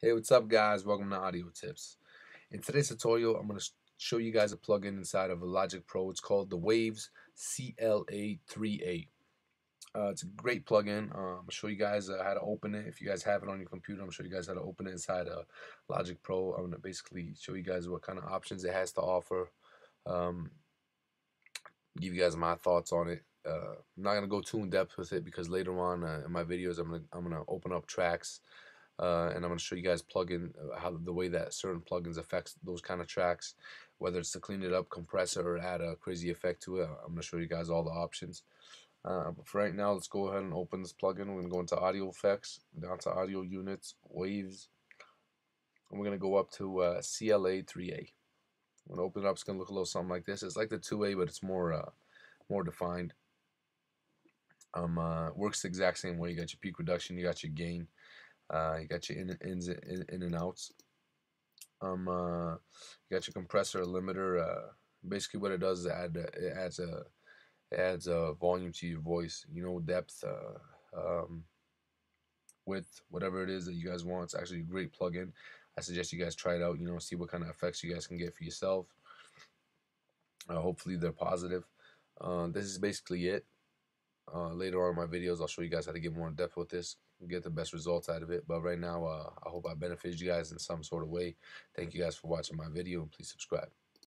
Hey, what's up guys? Welcome to Audio Tips. In today's tutorial, I'm going to show you guys a plugin inside of Logic Pro. It's called the Waves CLA 3A. It's a great plugin. I'll show you guys how to open it. If you guys have it on your computer, I'm show you guys how to open it inside of Logic Pro. I'm going to basically show you guys what kind of options it has to offer. Give you guys my thoughts on it. I'm not going to go too in depth with it because later on in my videos, I'm going to open up tracks. And I'm going to show you guys plugin how the way that certain plugins affects those kind of tracks, whether it's to clean it up, compress it, or add a crazy effect to it. I'm going to show you guys all the options. But for right now, let's go ahead and open this plugin. We're going to go into audio effects, down to audio units, waves, and we're going to go up to CLA 3A. When I open it up, it's going to look a little something like this. It's like the 2A, but it's more defined. Works the exact same way. You got your peak reduction, you got your gain. You got your in and outs. You got your compressor, limiter. Basically, what it does is it adds a volume to your voice. You know, depth, width, whatever it is that you guys want. It's actually a great plugin. I suggest you guys try it out. You know, see what kind of effects you guys can get for yourself. Hopefully, they're positive. This is basically it. Later on in my videos, I'll show you guys how to get more in depth with this and get the best results out of it. But right now, I hope I benefited you guys in some sort of way. Thank you guys for watching my video, and please subscribe.